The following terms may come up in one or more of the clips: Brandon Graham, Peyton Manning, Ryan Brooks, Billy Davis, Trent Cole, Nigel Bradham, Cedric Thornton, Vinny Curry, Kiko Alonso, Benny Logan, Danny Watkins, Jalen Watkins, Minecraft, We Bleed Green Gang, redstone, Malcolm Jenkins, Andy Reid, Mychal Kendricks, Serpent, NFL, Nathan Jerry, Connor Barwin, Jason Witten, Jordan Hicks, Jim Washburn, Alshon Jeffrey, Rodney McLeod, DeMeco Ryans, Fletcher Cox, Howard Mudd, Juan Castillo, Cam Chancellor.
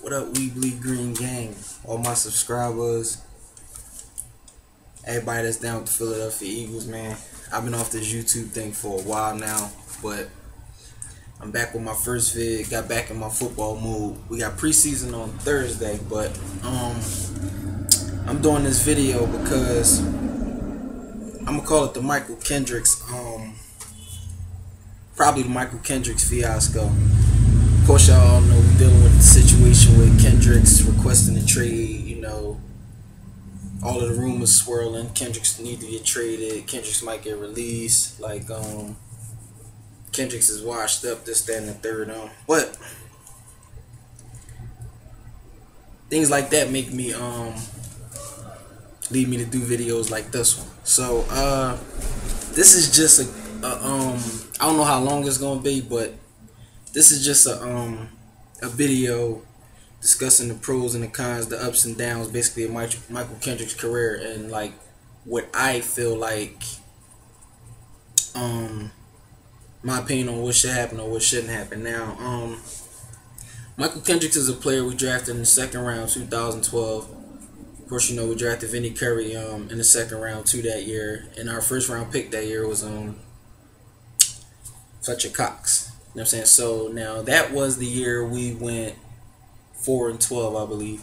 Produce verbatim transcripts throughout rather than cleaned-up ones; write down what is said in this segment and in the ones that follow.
What up, We Bleed Green Gang? All my subscribers, everybody that's down with the Philadelphia Eagles, man. I've been off this YouTube thing for a while now, but I'm back with my first vid. Got back in my football mood. We got preseason on Thursday, but um, I'm doing this video because I'm gonna call it the Mychal Kendricks, um, probably the Mychal Kendricks fiasco. Of course, y'all all know we're dealing with the situation with Kendricks requesting a trade. You know, all of the rumors swirling. Kendricks need to get traded. Kendricks might get released. Like, um, Kendricks is washed up. This, that, and the third. Um, but things like that make me um lead me to do videos like this one. So, uh, this is just a, a um. I don't know how long it's gonna be, but this is just a um a video discussing the pros and the cons, the ups and downs, basically, of Mychal Kendricks' career, and like what I feel like, um, my opinion on what should happen or what shouldn't happen. Now, um, Mychal Kendricks is a player we drafted in the second round, two thousand twelve. Of course, you know, we drafted Vinny Curry um in the second round too that year, and our first round pick that year was um Fletcher Cox. You know what I'm saying? So now that was the year we went four and twelve, I believe.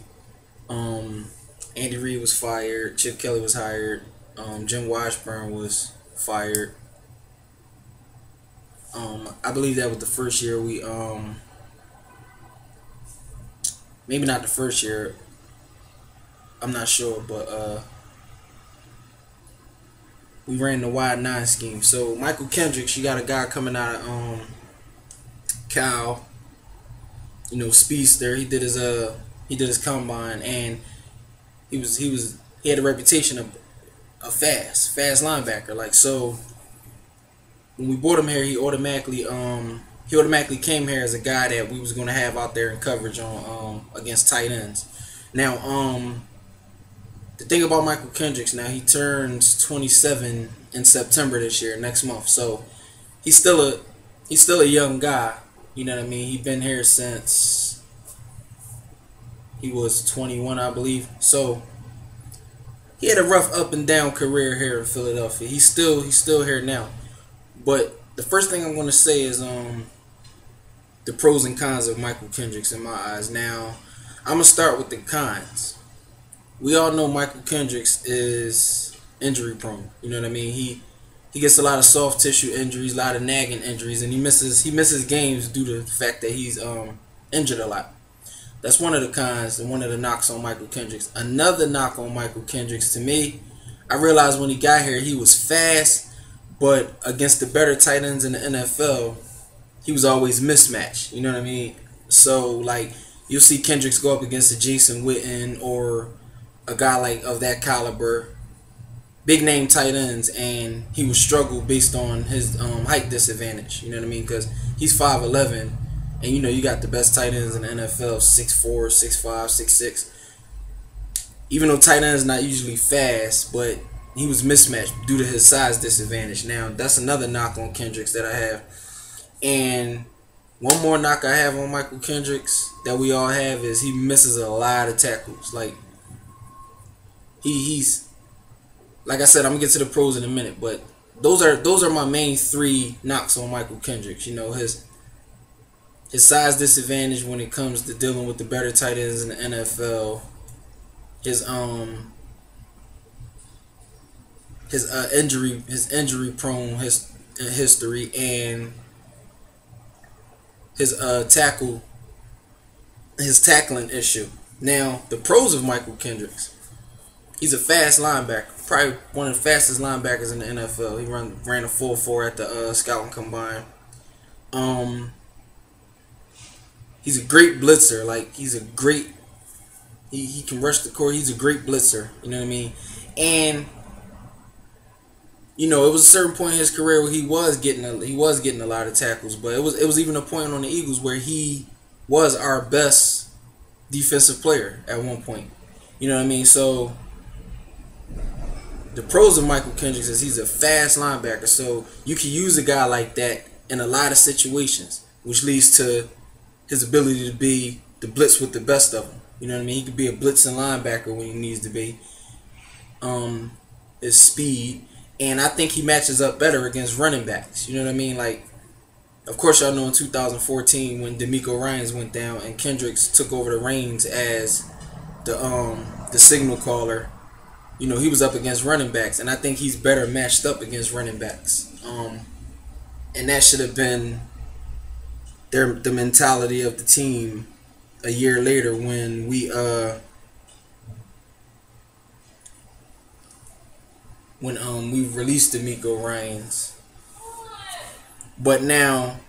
Um, Andy Reid was fired. Chip Kelly was hired. Um, Jim Washburn was fired. Um, I believe that was the first year we, um, maybe not the first year, I'm not sure, but uh, we ran the wide nine scheme. So Mychal Kendricks, you got a guy coming out of um, Cal, you know, speedster. He did his uh he did his combine, and he was he was he had a reputation of a fast fast linebacker. Like, so when we brought him here, he automatically um he automatically came here as a guy that we was gonna have out there in coverage on um against tight ends. Now um the thing about Mychal Kendricks, now he turns twenty-seven in September this year, next month. So he's still a he's still a young guy. You know what I mean? He's been here since he was twenty-one, I believe. So he had a rough up and down career here in Philadelphia. He's still he's still here now. But the first thing I'm going to say is um the pros and cons of Mychal Kendricks in my eyes. Now, I'm going to start with the cons. We all know Mychal Kendricks is injury prone. You know what I mean? He He gets a lot of soft tissue injuries, a lot of nagging injuries, and he misses he misses games due to the fact that he's um injured a lot. That's one of the cons and one of the knocks on Mychal Kendricks. Another knock on Mychal Kendricks, to me, I realized when he got here, he was fast, but against the better tight ends in the N F L, he was always mismatched. You know what I mean? So like, you'll see Kendricks go up against a Jason Witten or a guy like of that caliber, big name tight ends, and he would struggle based on his um, height disadvantage. You know what I mean? Because he's five eleven, and you know, you got the best tight ends in the N F L, six four, six five, six six. Even though tight ends not usually fast, but he was mismatched due to his size disadvantage. Now, that's another knock on Kendricks that I have. And one more knock I have on Mychal Kendricks that we all have is he misses a lot of tackles. Like, he he's... Like I said, I'm gonna get to the pros in a minute, but those are those are my main three knocks on Mychal Kendricks. You know, his his size disadvantage when it comes to dealing with the better tight ends in the N F L, his um his uh, injury his injury prone his uh, history, and his uh tackle his tackling issue. Now, the pros of Mychal Kendricks. He's a fast linebacker, probably one of the fastest linebackers in the N F L. He run, ran a four four at the uh, scouting combine. Um, he's a great blitzer. Like, he's a great, he, he can rush the court. He's a great blitzer, you know what I mean? And, you know, it was a certain point in his career where he was getting a, he was getting a lot of tackles, but it was, it was even a point on the Eagles where he was our best defensive player at one point. You know what I mean? So the pros of Mychal Kendricks is he's a fast linebacker, so you can use a guy like that in a lot of situations, which leads to his ability to be to blitz with the best of them. You know what I mean? He could be a blitzing linebacker when he needs to be. Um, his speed. And I think he matches up better against running backs. You know what I mean? Like, of course, y'all know in two thousand fourteen when DeMeco Ryans went down and Kendricks took over the reins as the um, the signal caller, you know, he was up against running backs. And I think he's better matched up against running backs. Um, and that should have been their the mentality of the team a year later when we uh when um we released DeMeco Ryans. But now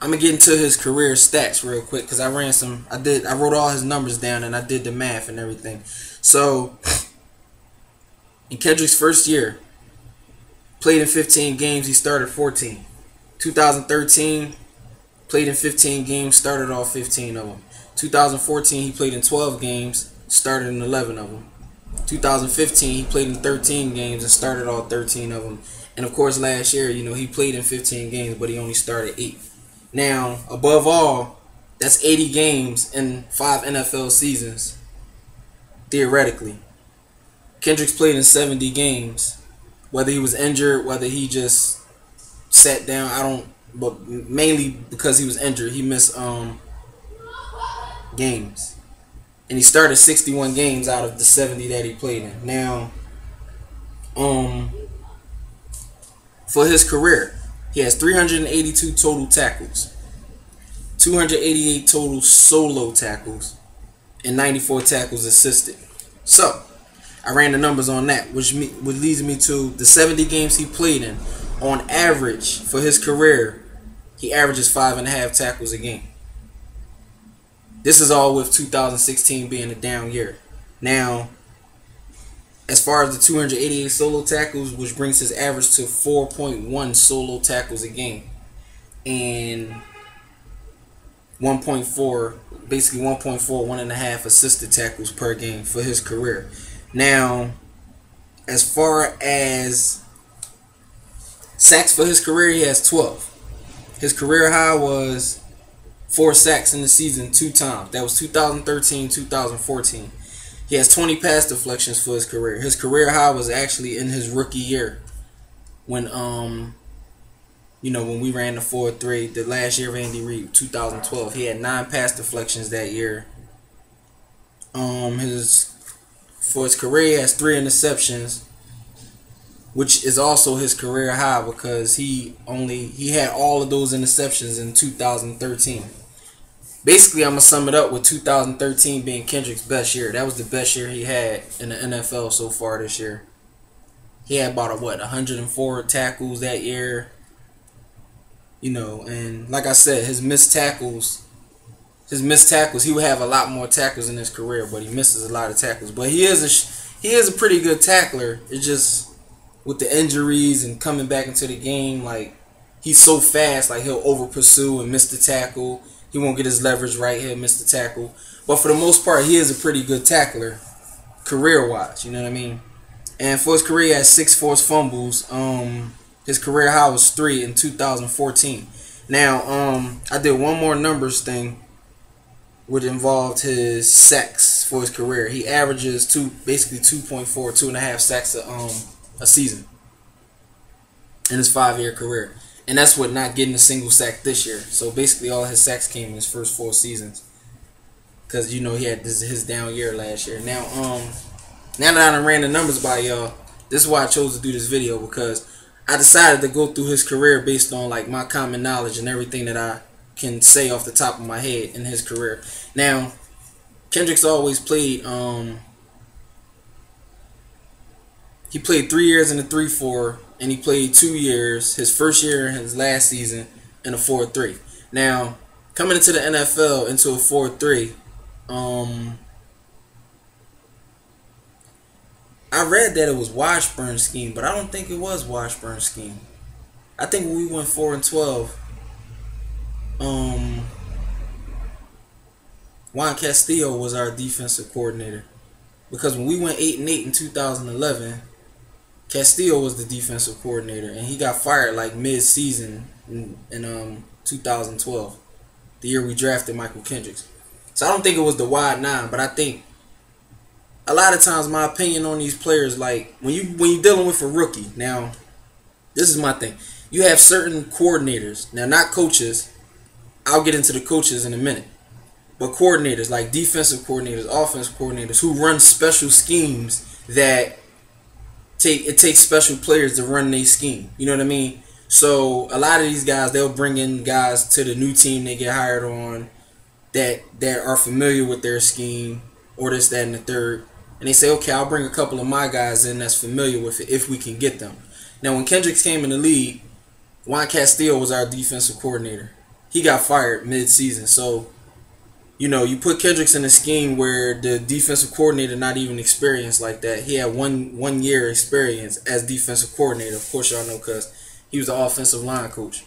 I'm gonna get into his career stats real quick because I ran some I did I wrote all his numbers down and I did the math and everything. So in Kendricks' first year, played in fifteen games, he started fourteen. two thousand thirteen, played in fifteen games, started all fifteen of them. two thousand fourteen, he played in twelve games, started in eleven of them. two thousand fifteen, he played in thirteen games and started all thirteen of them. And of course, last year, you know, he played in fifteen games, but he only started eight. Now, above all, that's eighty games in five N F L seasons, theoretically. Kendricks played in seventy games. Whether he was injured, whether he just sat down, I don't. But mainly because he was injured, he missed um games, and he started sixty-one games out of the seventy that he played in. Now, um, for his career, he has three hundred eighty-two total tackles, two hundred eighty-eight total solo tackles, and ninety-four tackles assisted. So, I ran the numbers on that, which me which leads me to the seventy games he played in. On average, for his career, he averages five and a half tackles a game. This is all with two thousand sixteen being a down year. Now, as far as the two hundred eighty-eight solo tackles, which brings his average to four point one solo tackles a game, and one point four, basically one point four, one and a half assisted tackles per game for his career. Now, as far as sacks for his career, he has twelve. His career high was four sacks in the season two times. That was two thousand thirteen, two thousand fourteen. He has twenty pass deflections for his career. His career high was actually in his rookie year when, um, you know, when we ran the four three, the last year of Andy Reid, two thousand twelve. He had nine pass deflections that year. Um, his for his career, he has three interceptions, which is also his career high because he only he had all of those interceptions in two thousand thirteen. Basically, I'm going to sum it up with two thousand thirteen being Kendricks' best year. That was the best year he had in the N F L so far this year. He had about, a, what, one hundred four tackles that year. You know, and like I said, his missed tackles, his missed tackles, he would have a lot more tackles in his career, but he misses a lot of tackles. But he is a, he is a pretty good tackler. It's just, with the injuries and coming back into the game, like, he's so fast, like, he'll over-pursue and miss the tackle. He won't get his leverage right, he'll miss the tackle. But for the most part, he is a pretty good tackler, career-wise, you know what I mean? And for his career, he has six forced fumbles. Um, his career high was three in two thousand fourteen. Now, um, I did one more numbers thing, which involved his sacks for his career. He averages two, basically two point four, two and a half sacks a, um, a season in his five-year career, and that's what not getting a single sack this year. So basically, all his sacks came in his first four seasons, because you know he had this his down year last year. Now, um, now that I done ran the numbers by y'all, this is why I chose to do this video, because I decided to go through his career based on like my common knowledge and everything that I can say off the top of my head in his career. Now, Kendricks always played. Um, He played three years in a three four, and he played two years, his first year and his last season, in a four three. Now, coming into the N F L, into a four three, um, I read that it was Washburn's scheme, but I don't think it was Washburn's scheme. I think when we went four and twelve, um, Juan Castillo was our defensive coordinator. Because when we went eight and eight in two thousand eleven, Castillo was the defensive coordinator, and he got fired like mid-season in, in um, two thousand twelve, the year we drafted Mychal Kendricks. So I don't think it was the wide nine, but I think a lot of times my opinion on these players, like when you when you're dealing with a rookie, now this is my thing. You have certain coordinators, now not coaches. I'll get into the coaches in a minute. But coordinators, like defensive coordinators, offense coordinators, who run special schemes that take it takes special players to run their scheme. You know what I mean? So a lot of these guys, they'll bring in guys to the new team they get hired on that that are familiar with their scheme or this, that, and the third. And they say, okay, I'll bring a couple of my guys in that's familiar with it if we can get them. Now, when Kendricks came in the league, Juan Castillo was our defensive coordinator. He got fired mid-season. So, you know, you put Kendricks in a scheme where the defensive coordinator not even experienced like that. He had one one year experience as defensive coordinator. Of course, y'all know because he was the offensive line coach.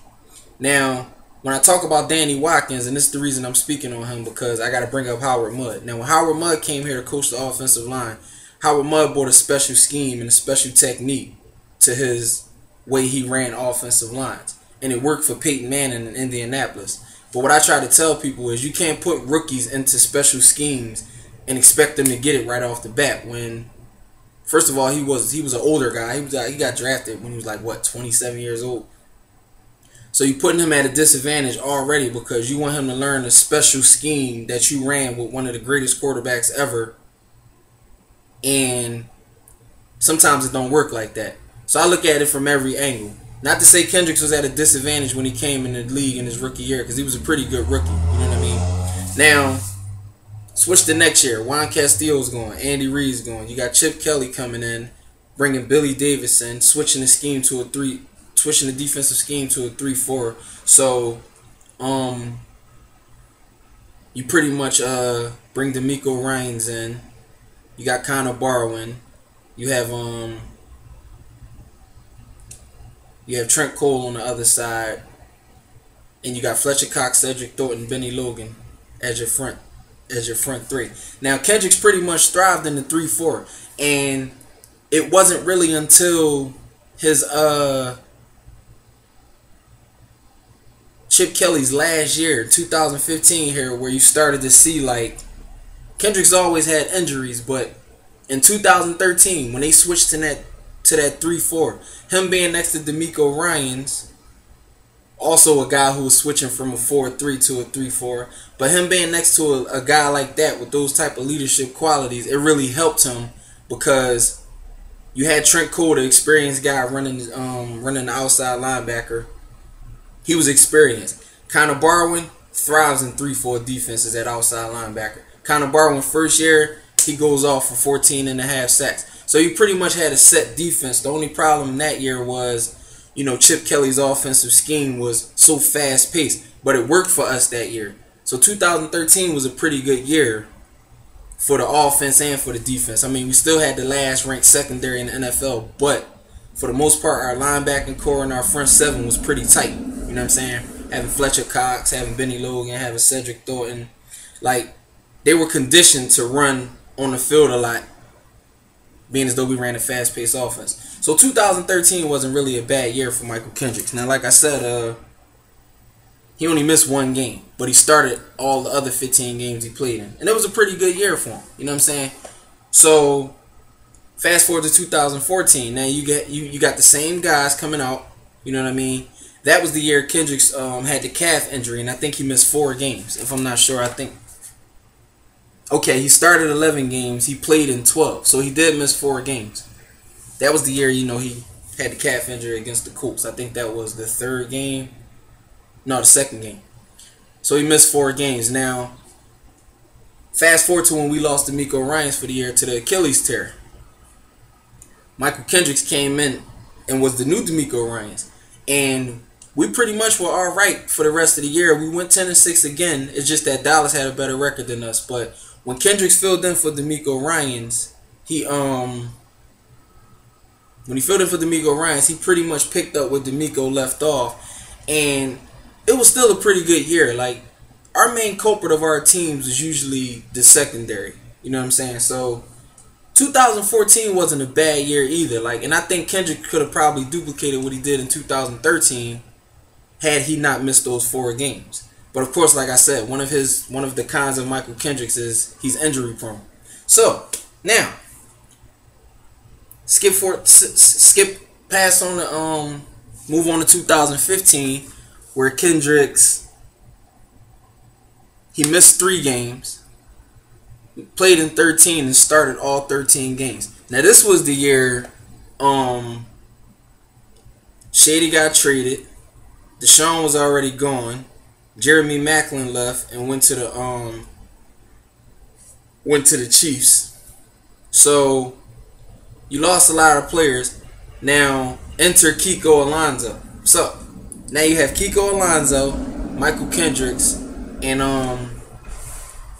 Now, when I talk about Danny Watkins, and this is the reason I'm speaking on him, because I got to bring up Howard Mudd. Now, when Howard Mudd came here to coach the offensive line, Howard Mudd brought a special scheme and a special technique to his way he ran offensive lines. And it worked for Peyton Manning in Indianapolis. But what I try to tell people is you can't put rookies into special schemes and expect them to get it right off the bat. When, first of all, he was he was an older guy. He was he got drafted when he was like what twenty-seven years old. So you're putting him at a disadvantage already because you want him to learn a special scheme that you ran with one of the greatest quarterbacks ever. And sometimes it don't work like that. So I look at it from every angle. Not to say Kendricks was at a disadvantage when he came in the league in his rookie year, because he was a pretty good rookie. You know what I mean? Now, switch to next year. Juan Castillo's going. Andy Reid's going. You got Chip Kelly coming in, bringing Billy Davis in, switching the scheme to a three, switching the defensive scheme to a three-four. So, um, you pretty much uh bring DeMeco Ryans in. You got Connor Barwin. You have um. You have Trent Cole on the other side. And you got Fletcher Cox, Cedric Thornton, Benny Logan as your front as your front three. Now, Kendricks pretty much thrived in the three-four. And it wasn't really until his uh Chip Kelly's last year, two thousand fifteen here, where you started to see, like, Kendricks always had injuries, but in two thousand thirteen, when they switched to that to that three-four, him being next to DeMeco Ryans, also a guy who was switching from a four-three to a three-four, but him being next to a, a guy like that with those type of leadership qualities, it really helped him because you had Trent Cole, the experienced guy running um, running the outside linebacker. He was experienced. Connor Barwin thrives in three-four defenses at outside linebacker. Connor Barwin, first year, he goes off for fourteen and a half sacks. So you pretty much had a set defense. The only problem that year was, you know, Chip Kelly's offensive scheme was so fast-paced. But it worked for us that year. So two thousand thirteen was a pretty good year for the offense and for the defense. I mean, we still had the last ranked secondary in the N F L. But for the most part, our linebacking core and our front seven was pretty tight. You know what I'm saying? Having Fletcher Cox, having Benny Logan, having Cedric Thornton. Like, they were conditioned to run on the field a lot, being as though we ran a fast-paced offense. So two thousand thirteen wasn't really a bad year for Mychal Kendricks. Now, like I said, uh, he only missed one game, but he started all the other fifteen games he played in. And it was a pretty good year for him, you know what I'm saying? So fast forward to two thousand fourteen. Now, you get you, you got the same guys coming out, you know what I mean? That was the year Kendricks um, had the calf injury, and I think he missed four games. If I'm not sure, I think. Okay, he started eleven games. He played in twelve, so he did miss four games. That was the year, you know, he had the calf injury against the Colts. I think that was the third game. No, the second game. So he missed four games. Now, fast forward to when we lost to DeMeco Ryans for the year to the Achilles tear. Mychal Kendricks came in and was the new DeMeco Ryans. And we pretty much were all right for the rest of the year. We went ten and six again. It's just that Dallas had a better record than us, but when Kendricks filled in for DeMeco Ryans, he um when he filled in for DeMeco Ryans, he pretty much picked up where DeMeco left off, and it was still a pretty good year. Like, our main culprit of our teams is usually the secondary. You know what I'm saying? So two thousand fourteen wasn't a bad year either. Like, and I think Kendrick could have probably duplicated what he did in two thousand thirteen had he not missed those four games. But of course, like I said, one of his one of the cons of Mychal Kendricks is he's injury prone. So now, skip for skip past on the um move on to two thousand fifteen, where Kendricks he missed three games, played in thirteen, and started all thirteen games. Now this was the year um Shady got traded, Deshaun was already gone. Jeremy Maclin left and went to the um went to the Chiefs. So you lost a lot of players. Now enter Kiko Alonso. So now you have Kiko Alonso, Mychal Kendricks, and um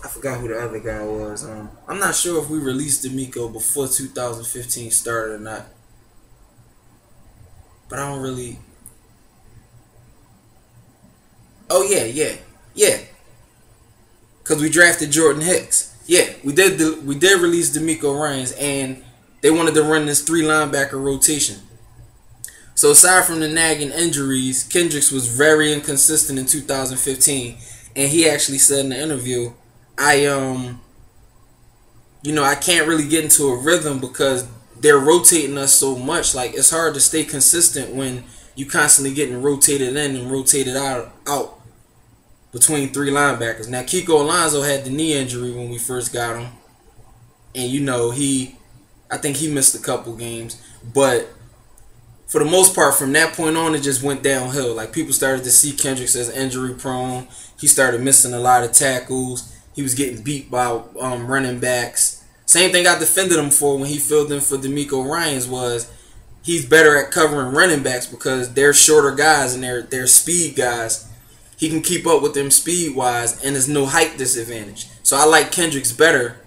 I forgot who the other guy was. Um I'm not sure if we released DeMeco before two thousand fifteen started or not. But I don't really Oh, yeah, yeah, yeah. Because we drafted Jordan Hicks. Yeah, we did the, we did release DeMeco Ryans, and they wanted to run this three linebacker rotation. So aside from the nagging injuries, Kendricks was very inconsistent in two thousand fifteen. And he actually said in the interview, I, um, you know, I can't really get into a rhythm because they're rotating us so much. Like, it's hard to stay consistent when you constantly getting rotated in and rotated out out. Between three linebackers. Now, Kiko Alonso had the knee injury when we first got him. And, you know, he, I think he missed a couple games. But for the most part, from that point on, it just went downhill. Like, people started to see Kendricks as injury prone. He started missing a lot of tackles. He was getting beat by um, running backs. Same thing I defended him for when he filled in for DeMeco Ryans was he's better at covering running backs because they're shorter guys and they're, they're speed guys. He can keep up with them speed-wise, and there's no height disadvantage. So I like Kendricks better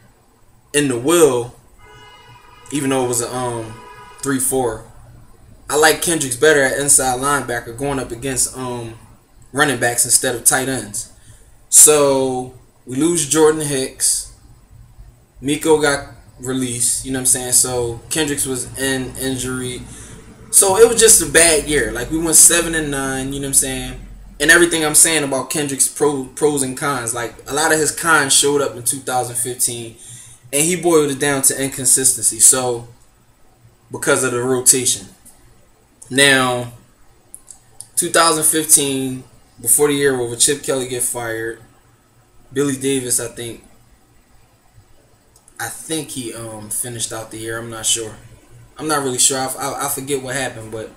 in the will, even though it was a um, three four. I like Kendricks better at inside linebacker going up against um, running backs instead of tight ends. So we lose Jordan Hicks. Miko got released, you know what I'm saying? So Kendricks was in injury. So it was just a bad year. Like, we went seven and nine, and nine, you know what I'm saying? And everything I'm saying about Kendricks' pro, pros and cons, like a lot of his cons showed up in two thousand fifteen, and he boiled it down to inconsistency. So, because of the rotation. Now, two thousand fifteen, before the year over, Chip Kelly get fired. Billy Davis, I think, I think he um finished out the year. I'm not sure. I'm not really sure. I, I, I forget what happened, but.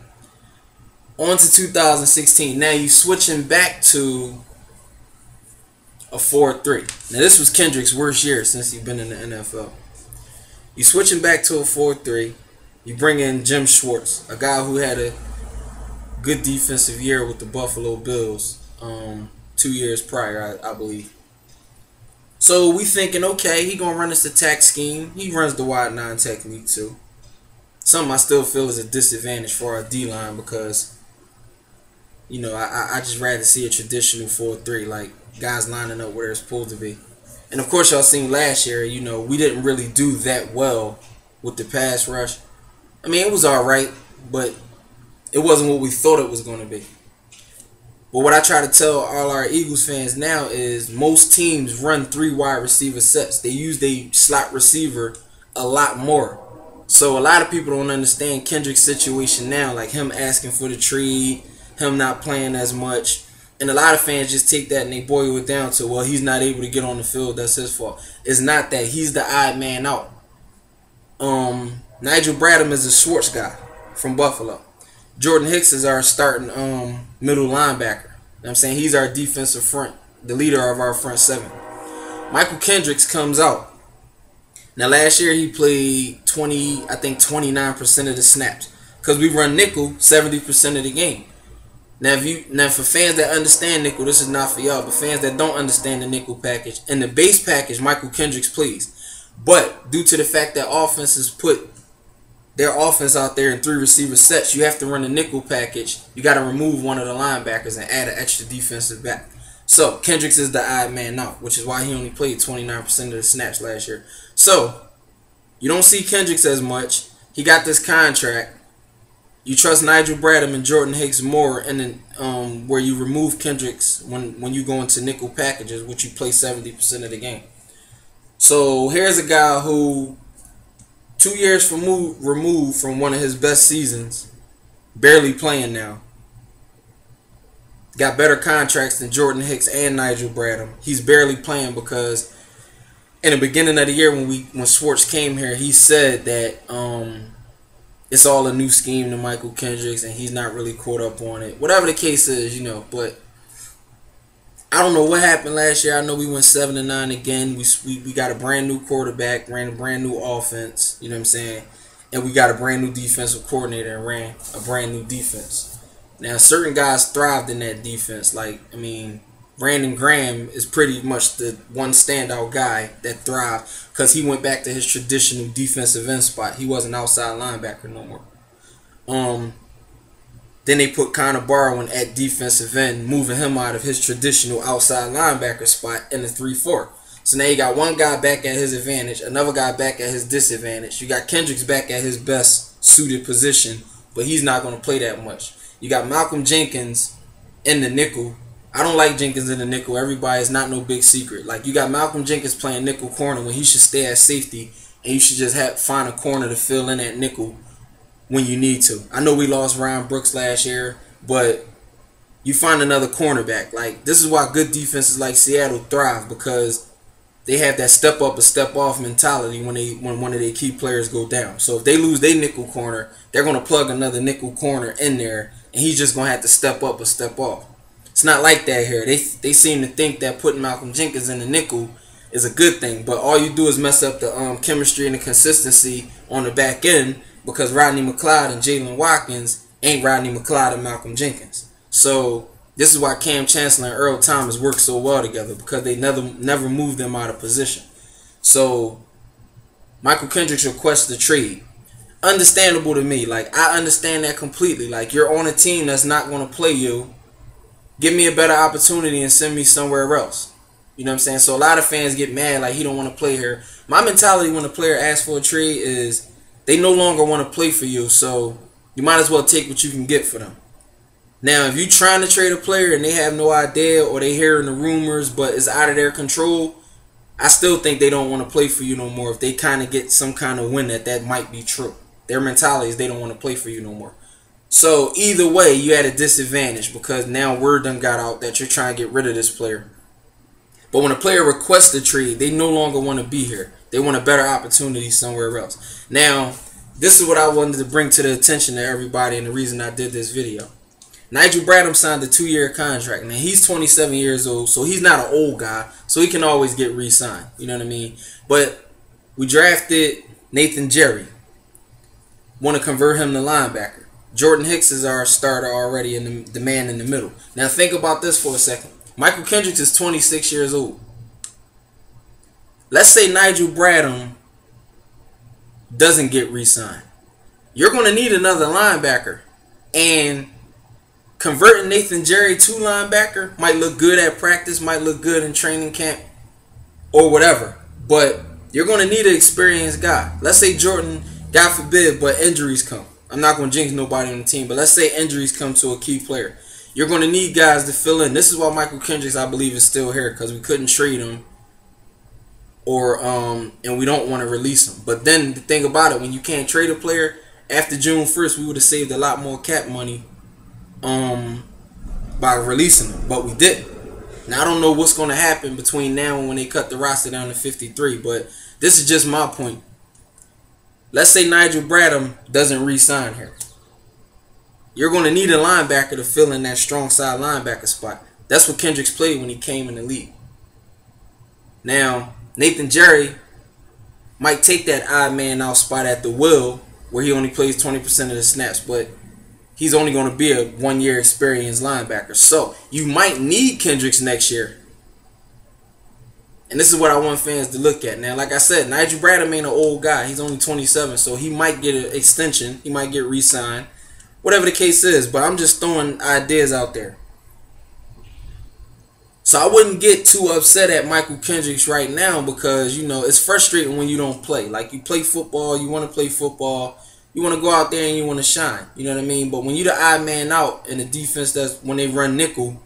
On to two thousand sixteen. Now you switching back to a four three. Now this was Kendricks' worst year since he's been in the N F L. You switching back to a four three. You bring in Jim Schwartz, a guy who had a good defensive year with the Buffalo Bills um, two years prior, I, I believe. So we thinking, okay, he gonna run this attack scheme. He runs the wide nine technique too. Something I still feel is a disadvantage for our D line because. You know, I I just rather see a traditional four three, like guys lining up where it's supposed to be. And of course, y'all seen last year, you know, we didn't really do that well with the pass rush. I mean, it was all right, but it wasn't what we thought it was going to be. But what I try to tell all our Eagles fans now is most teams run three wide receiver sets. They use their slot receiver a lot more. So a lot of people don't understand Kendricks' situation now, like him asking for the trade. Him not playing as much. And a lot of fans just take that and they boil it down to, well, he's not able to get on the field. That's his fault. It's not that. He's the odd man out. Um, Nigel Bradham is a Schwartz guy from Buffalo. Jordan Hicks is our starting um, middle linebacker. You know what I'm saying? He's our defensive front, the leader of our front seven. Mychal Kendricks comes out. Now, last year he played twenty, I think twenty-nine percent of the snaps because we run nickel seventy percent of the game. Now, if you, now, for fans that understand nickel, this is not for y'all, but fans that don't understand the nickel package and the base package, Mychal Kendricks plays. But due to the fact that offenses put their offense out there in three receiver sets, you have to run a nickel package. You got to remove one of the linebackers and add an extra defensive back. So, Kendricks is the odd man out, which is why he only played twenty-nine percent of the snaps last year. So, you don't see Kendricks as much. He got this contract. You trust Nigel Bradham and Jordan Hicks more, and then um, where you remove Kendricks when, when you go into nickel packages, which you play seventy percent of the game. So here's a guy who, two years removed, removed from one of his best seasons, barely playing now, got better contracts than Jordan Hicks and Nigel Bradham. He's barely playing because in the beginning of the year when we when Schwartz came here, he said that um, it's all a new scheme to Mychal Kendricks, and he's not really caught up on it. Whatever the case is, you know, but I don't know what happened last year. I know we went seven to nine again. We, we we got a brand-new quarterback, ran a brand-new offense, you know what I'm saying, and we got a brand-new defensive coordinator and ran a brand-new defense. Now, certain guys thrived in that defense. Like, I mean, Brandon Graham is pretty much the one standout guy that thrived because he went back to his traditional defensive end spot. He wasn't outside linebacker no more. Um, then they put Connor Barwin at defensive end, moving him out of his traditional outside linebacker spot in the three four. So now you got one guy back at his advantage, another guy back at his disadvantage. You got Kendricks back at his best suited position, but he's not going to play that much. You got Malcolm Jenkins in the nickel. I don't like Jenkins in the nickel. Everybody, it's not no big secret. Like, you got Malcolm Jenkins playing nickel corner when he should stay at safety, and you should just have find a corner to fill in that nickel when you need to. I know we lost Ryan Brooks last year, but you find another cornerback. Like, this is why good defenses like Seattle thrive, because they have that step up and step off mentality when they when one of their key players go down. So if they lose their nickel corner, they're going to plug another nickel corner in there, and he's just going to have to step up or step off. It's not like that here. They they seem to think that putting Malcolm Jenkins in the nickel is a good thing, but all you do is mess up the um, chemistry and the consistency on the back end because Rodney McLeod and Jalen Watkins ain't Rodney McLeod and Malcolm Jenkins. So this is why Cam Chancellor and Earl Thomas work so well together, because they never never move them out of position. So Mychal Kendricks requests the trade. Understandable to me. Like, I understand that completely. Like, you're on a team that's not going to play you. Give me a better opportunity and send me somewhere else. You know what I'm saying? So a lot of fans get mad, like, he don't want to play here. My mentality when a player asks for a trade is they no longer want to play for you, so you might as well take what you can get for them. Now, if you're trying to trade a player and they have no idea or they hearing the rumors but it's out of their control, I still think they don't want to play for you no more if they kind of get some kind of win that that might be true. Their mentality is they don't want to play for you no more. So either way, you had a disadvantage because now word done got out that you're trying to get rid of this player. But when a player requests a trade, they no longer want to be here. They want a better opportunity somewhere else. Now, this is what I wanted to bring to the attention of everybody and the reason I did this video. Nigel Bradham signed a two-year contract. Now, he's twenty-seven years old, so he's not an old guy, so he can always get re-signed. You know what I mean? But we drafted Nathan Jerry. Want to convert him to linebacker. Jordan Hicks is our starter already and the, the man in the middle. Now think about this for a second. Mychal Kendricks is twenty-six years old. Let's say Nigel Bradham doesn't get re-signed. You're going to need another linebacker. And converting Nathan Jerry to linebacker might look good at practice, might look good in training camp or whatever. But you're going to need an experienced guy. Let's say Jordan, God forbid, but injuries come. I'm not going to jinx nobody on the team, but let's say injuries come to a key player. You're going to need guys to fill in. This is why Mychal Kendricks, I believe, is still here, because we couldn't trade him, or um, and we don't want to release him. But then the thing about it, when you can't trade a player, after June first, we would have saved a lot more cap money um, by releasing him, but we didn't. Now, I don't know what's going to happen between now and when they cut the roster down to fifty-three, but this is just my point. Let's say Nigel Bradham doesn't re-sign here. You're going to need a linebacker to fill in that strong side linebacker spot. That's what Kendricks played when he came in the league. Now, Nathan Jerry might take that odd man out spot at the will where he only plays twenty percent of the snaps, but he's only going to be a one-year experienced linebacker. So you might need Kendricks next year. And this is what I want fans to look at. Now, like I said, Nigel Bradham ain't an old guy. He's only twenty-seven, so he might get an extension. He might get re-signed, whatever the case is. But I'm just throwing ideas out there. So I wouldn't get too upset at Mychal Kendricks right now because, you know, it's frustrating when you don't play. Like, you play football. You want to play football. you want to go out there and you want to shine. You know what I mean? But when you're the odd man out in the defense, that's when they run nickel,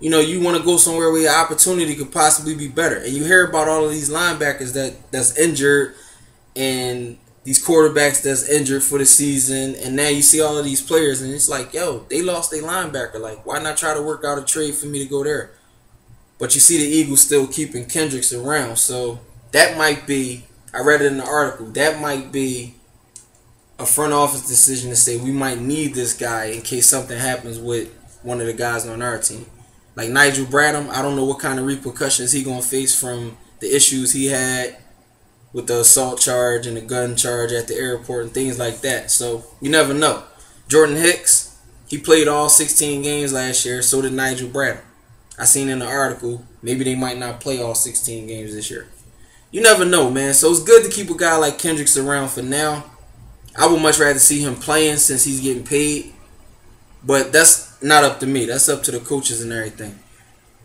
you know, you want to go somewhere where your opportunity could possibly be better. And you hear about all of these linebackers that, that's injured and these quarterbacks that's injured for the season. And now you see all of these players and it's like, yo, they lost their linebacker. Like, why not try to work out a trade for me to go there? But you see the Eagles still keeping Kendricks around. So that might be, I read it in the article, that might be a front office decision to say we might need this guy in case something happens with one of the guys on our team. Like Nigel Bradham, I don't know what kind of repercussions he gonna face from the issues he had with the assault charge and the gun charge at the airport and things like that. So you never know. Jordan Hicks, he played all sixteen games last year. So did Nigel Bradham. I seen in the article maybe they might not play all sixteen games this year. You never know, man. So it's good to keep a guy like Kendricks around for now. I would much rather see him playing since he's getting paid, but that's not up to me. That's up to the coaches and everything.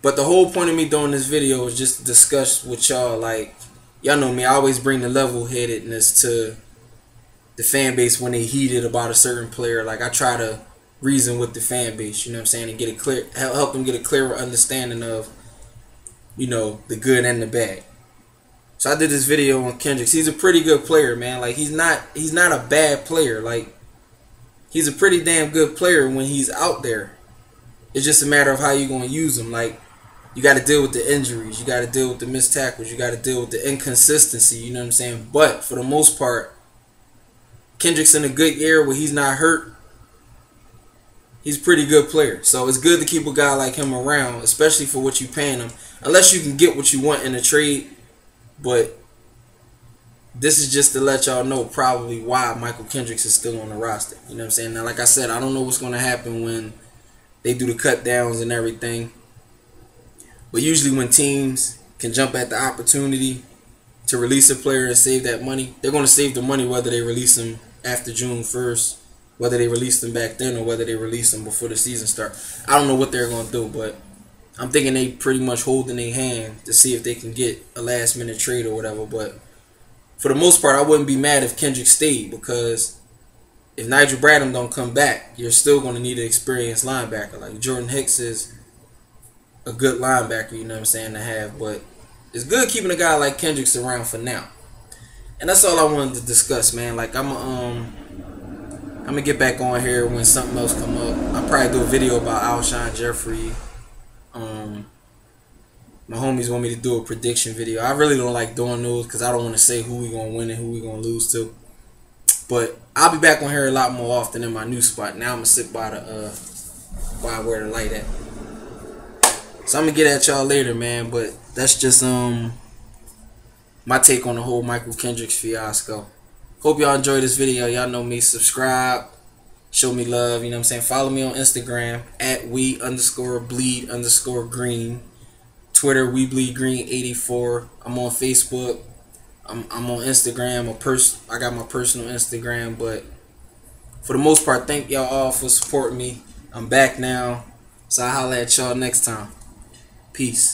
But the whole point of me doing this video is just to discuss with y'all. Like, y'all know me. I always bring the level-headedness to the fan base when they heated about a certain player. Like, I try to reason with the fan base, you know what I'm saying, and get a clear, help them get a clearer understanding of, you know, the good and the bad. So I did this video on Kendricks. He's a pretty good player, man. Like, he's not, he's not a bad player. Like, he's a pretty damn good player when he's out there. It's just a matter of how you're going to use him. Like, you got to deal with the injuries. You got to deal with the missed tackles. You got to deal with the inconsistency. You know what I'm saying? But for the most part, Kendricks in a good year where he's not hurt, he's a pretty good player. So it's good to keep a guy like him around, especially for what you're paying him. Unless you can get what you want in a trade. But this is just to let y'all know probably why Mychal Kendricks is still on the roster. You know what I'm saying? Now, like I said, I don't know what's going to happen when they do the cut downs and everything. But usually when teams can jump at the opportunity to release a player and save that money, they're going to save the money whether they release them after June first, whether they release them back then, or whether they release them before the season starts. I don't know what they're going to do, but I'm thinking they pretty much holding their hand to see if they can get a last-minute trade or whatever, but for the most part, I wouldn't be mad if Kendricks stayed, because if Nigel Bradham don't come back, you're still going to need an experienced linebacker. Like, Jordan Hicks is a good linebacker, you know what I'm saying, to have. But it's good keeping a guy like Kendricks around for now. And that's all I wanted to discuss, man. Like, I'm um, I'm going to get back on here when something else come up. I'll probably do a video about Alshon Jeffrey. Um... My homies want me to do a prediction video. I really don't like doing those because I don't want to say who we going to win and who we going to lose to. But I'll be back on here a lot more often in my new spot. Now I'm going to sit by the, uh, by where the light at. So I'm going to get at y'all later, man. But that's just um my take on the whole Mychal Kendricks fiasco. Hope y'all enjoyed this video. Y'all know me. Subscribe. Show me love. You know what I'm saying? Follow me on Instagram at we underscore bleed underscore green. Twitter, We Bleed Green eighty-four. I'm on Facebook. I'm, I'm on Instagram. A pers I got my personal Instagram. But for the most part, thank y'all all for supporting me. I'm back now. So I'll holler at y'all next time. Peace.